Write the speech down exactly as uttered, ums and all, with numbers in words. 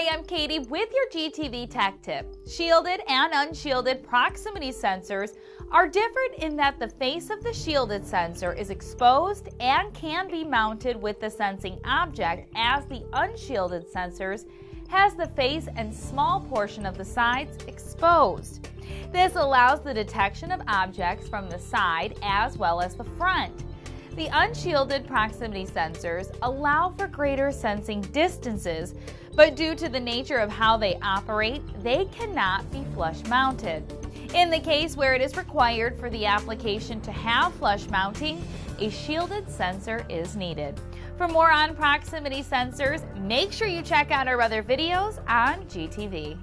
Hi, I'm Katie with your G T V Tech Tip. Shielded and unshielded proximity sensors are different in that the face of the shielded sensor is exposed and can be mounted with the sensing object, as the unshielded sensors has the face and small portion of the sides exposed. This allows the detection of objects from the side as well as the front. The unshielded proximity sensors allow for greater sensing distances, but due to the nature of how they operate, they cannot be flush mounted. In the case where it is required for the application to have flush mounting, a shielded sensor is needed. For more on proximity sensors, make sure you check out our other videos on G T V.